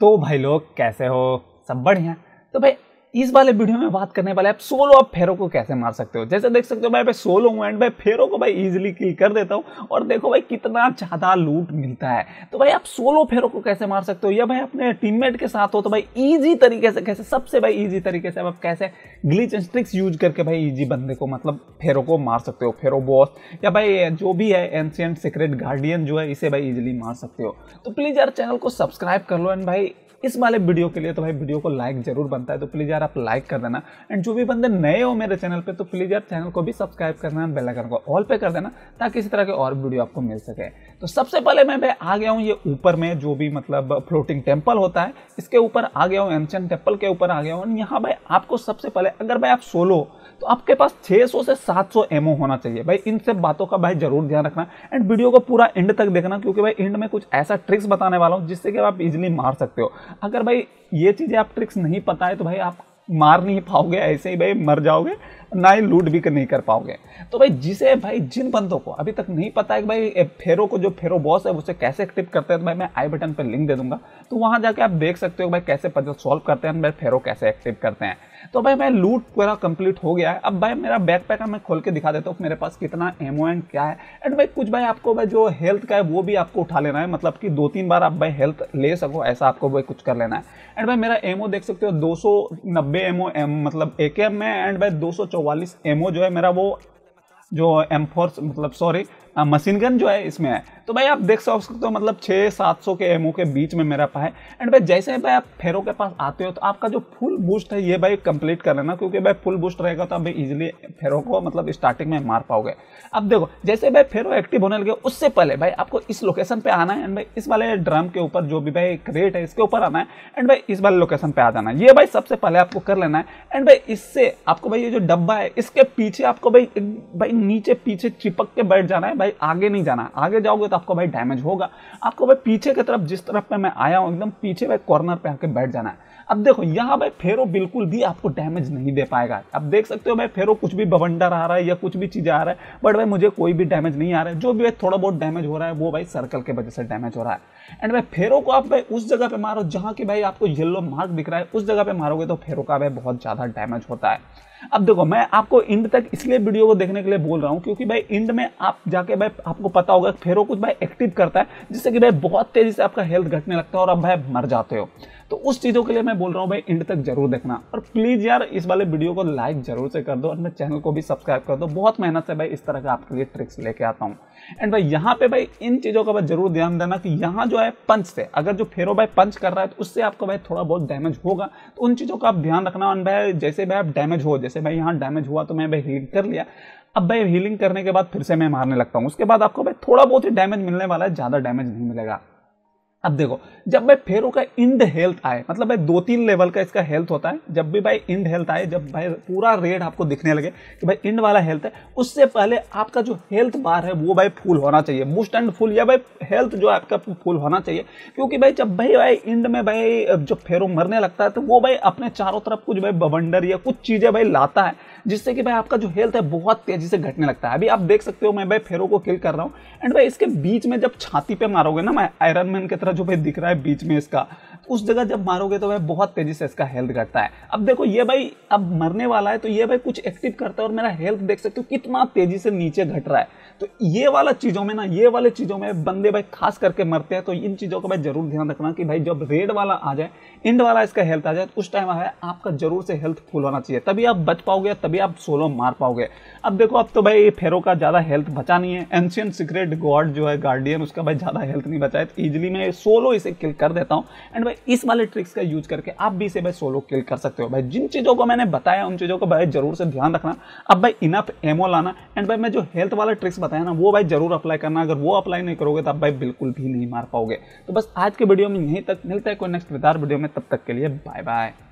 तो भाई लोग कैसे हो, सब बढ़िया। तो भाई इस वाले वीडियो में बात करने वाले आप सोलो आप फेरो को कैसे मार सकते हो। जैसे देख सकते हो भाई मैं सोलो हूँ एंड भाई फेरो को भाई इजीली किल कर देता हूँ और देखो भाई कितना ज़्यादा लूट मिलता है। तो भाई आप सोलो फेरो को कैसे मार सकते हो या भाई अपने टीममेट के साथ हो तो भाई ईजी तरीके से कैसे सबसे भाई ईजी तरीके से आप कैसे ग्लिच एंड ट्रिक्स यूज करके भाई ईजी बंदे को मतलब फेरो को मार सकते हो। फेरो बॉस या भाई जो भी है एंशिएंट सीक्रेट गार्डियन जो है इसे भाई ईजिली मार सकते हो। तो प्लीज़ यार चैनल को सब्सक्राइब कर लो एंड भाई इस वाले वीडियो के लिए तो भाई वीडियो को लाइक जरूर बनता है तो प्लीज़ यार आप लाइक कर देना एंड जो भी बंदे नए हो मेरे चैनल पे तो प्लीज़ यार चैनल को भी सब्सक्राइब करना एंड बेल आइकन को ऑल पे कर देना ताकि इसी तरह के और वीडियो आपको मिल सके। तो सबसे पहले मैं भाई आ गया हूँ ये ऊपर में जो भी मतलब फ्लोटिंग टेम्पल होता है इसके ऊपर आ गया हूँ, एंशिएंट टेम्पल के ऊपर आ गया हूँ। यहाँ भाई आपको सबसे पहले अगर भाई आप सोलो तो आपके पास 600 से 700 एमओ होना चाहिए। भाई इन सब बातों का भाई जरूर ध्यान रखना एंड वीडियो को पूरा एंड तक देखना क्योंकि भाई एंड में कुछ ऐसा ट्रिक्स बताने वाला हूँ जिससे कि आप इजीली मार सकते हो। अगर भाई ये चीज़ें आप ट्रिक्स नहीं पता है तो भाई आप मार नहीं पाओगे, ऐसे ही भाई मर जाओगे, ना ही लूट भी नहीं कर पाओगे। तो भाई जिसे भाई जिन बंदों को अभी तक नहीं पता है कि भाई फेरो को जो फेरो बॉस है उसे कैसे एक्टिव करते हैं तो भाई मैं आई बटन पर लिंक दे दूंगा तो वहाँ जाके आप देख सकते हो भाई कैसे पजल सॉल्व करते हैं, भाई फेरो कैसे एक्टिव करते हैं। तो भाई मैं लूट पूरा कंप्लीट हो गया है। अब भाई मेरा बैकपैक है, मैं खोल के दिखा देता हूँ मेरे पास कितना एमओ एंड क्या है एंड भाई कुछ भाई आपको भाई जो हेल्थ का है वो भी आपको उठा लेना है, मतलब कि 2-3 बार आप भाई हेल्थ ले सको ऐसा आपको भाई कुछ कर लेना है। एंड भाई मेरा एमओ देख सकते हो 290 एमओ मतलब एकेएम में एंड भाई 244 एमओ जो है मेरा वो जो M4 मतलब सॉरी मशीन गन जो है इसमें है। तो भाई आप देख सकते हो मतलब 600-700 के एमओ के बीच में मेरा पाए। एंड भाई जैसे भाई आप फेरो के पास आते हो तो आपका जो फुल बूस्ट है ये भाई कंप्लीट कर लेना क्योंकि भाई फुल बूस्ट रहेगा तो आप भाई ईजिली फेरो को मतलब स्टार्टिंग में मार पाओगे। अब देखो जैसे भाई फेरो एक्टिव होने लगे उससे पहले भाई आपको इस लोकेशन पर आना है एंड भाई इस वाले ड्रम के ऊपर जो भी भाई क्रेट है इसके ऊपर आना है एंड भाई इस वाले लोकेशन पर आ जाना है। ये भाई सबसे पहले आपको कर लेना है एंड भाई इससे आपको भाई ये जो डब्बा है इसके पीछे आपको भाई नीचे पीछे चिपक के बैठ जाना है, भाई आगे नहीं जाना। आगे जाओगे तो आपको भाई डैमेज होगा। आपको भाई पीछे की तरफ जिस तरफ पे मैं आया हूँ एकदम पीछे भाई कॉर्नर पे आके बैठ जाना है। अब देखो यहाँ भाई फेरो बिल्कुल भी आपको डैमेज नहीं दे पाएगा। अब देख सकते हो भाई फेरो कुछ भी बवंडर आ रहा है या कुछ भी चीज़ें आ रहा है बट भाई मुझे कोई भी डैमेज नहीं आ रहा है। जो भी भाई थोड़ा बहुत डैमेज हो रहा है वो भाई सर्कल के वजह से डैमेज हो रहा है। एंड भाई फेरो को आप भाई उस जगह पे मारो जहाँ की भाई आपको येलो मार्क दिख रहा है, उस जगह पे मारोगे तो फेरो का भाई बहुत ज़्यादा डैमेज होता है। अब देखो मैं आपको एंड तक इसलिए वीडियो को देखने के लिए बोल रहा हूँ क्योंकि भाई एंड में आप जाके भाई आपको पता होगा फेरो कुछ भाई एक्टिव करता है जिससे कि भाई बहुत तेज़ी से आपका हेल्थ घटने लगता है और आप भाई मर जाते हो। तो उस चीज़ों के लिए मैं बोल रहा हूँ भाई एंड तक जरूर देखना और प्लीज़ यार इस वाले वीडियो को लाइक जरूर से कर दो और मेरे चैनल को भी सब्सक्राइब कर दो। बहुत मेहनत से भाई इस तरह का आपके लिए ट्रिक्स लेके आता हूँ। एंड भाई यहाँ पे भाई इन चीज़ों का भाई जरूर ध्यान देना कि यहाँ जो है पंच से अगर जो फेरो भाई पंच कर रहा है तो उससे आपको भाई थोड़ा बहुत डैमेज होगा तो उन चीज़ों का आप ध्यान रखना। और भाई जैसे भाई आप डैमेज हो, जैसे भाई यहाँ डैमेज हुआ तो मैं भाई हील कर लिया। अब भाई हीलिंग करने के बाद फिर से मैं मारने लगता हूँ, उसके बाद आपको भाई थोड़ा बहुत ही डैमेज मिलने वाला है, ज़्यादा डैमेज नहीं मिलेगा। अब देखो जब भाई फेरो का इंड हेल्थ आए मतलब भाई 2-3 लेवल का इसका हेल्थ होता है, जब भी भाई इंड हेल्थ आए जब भाई पूरा रेड आपको दिखने लगे कि भाई इंड वाला हेल्थ है उससे पहले आपका जो हेल्थ बार है वो भाई फुल होना चाहिए, बूस्ट एंड फुल या भाई हेल्थ जो आपका फुल होना चाहिए क्योंकि भाई जब भाई इंड में भाई जब फेरो मरने लगता है तो वो भाई अपने चारों तरफ कुछ भाई बवंडर या कुछ चीज़ें भाई लाता है जिससे कि भाई आपका जो हेल्थ है बहुत तेज़ी से घटने लगता है। अभी आप देख सकते हो मैं भाई फेरो को किल कर रहा हूँ एंड भाई इसके बीच में जब छाती पे मारोगे ना मैं आयरन मैन की तरह जो भाई दिख रहा है बीच में इसका, उस जगह जब मारोगे तो भाई बहुत तेज़ी से इसका हेल्थ घटता है। अब देखो ये भाई अब मरने वाला है तो ये भाई कुछ एक्टिव करता है और मेरा हेल्थ देख सकते हो कितना तेज़ी से नीचे घट रहा है। तो ये वाला चीज़ों में ना ये वाले चीज़ों में बंदे भाई खास करके मरते हैं तो इन चीज़ों का भाई जरूर ध्यान रखना कि भाई जब रेड वाला आ जाए इंड वाला इसका हेल्थ आ जाए तो उस टाइम आया आपका जरूर से हेल्थ फुल होना चाहिए, तभी आप बच पाओगे, तभी आप सोलो मार पाओगे। अब देखो अब तो भाई फेरो का ज़्यादा हेल्थ बचा नहीं है, एंशिएंट सीक्रेट गॉड जो है गार्डियन उसका भाई ज़्यादा हेल्थ नहीं बचा है तो ईजिली मैं सोलो इसे किल कर देता हूँ। एंड भाई इस वाले ट्रिक्स का यूज करके आप भी इसे भाई सोलो किल कर सकते हो। भाई जिन चीज़ों को मैंने बताया उन चीज़ों को भाई जरूर से ध्यान रखना। अब भाई इनफ एमो लाना एंड भाई मैं जो हेल्थ वाला ट्रिक्स बताया ना वो भाई जरूर अप्लाई करना, अगर वो अप्लाई नहीं करोगे तो आप भाई बिल्कुल भी नहीं मार पाओगे। तो बस आज के वीडियो में यहीं तक, मिलता है कोई नेक्स्ट विदार वीडियो में, तब तक के लिए बाय बाय।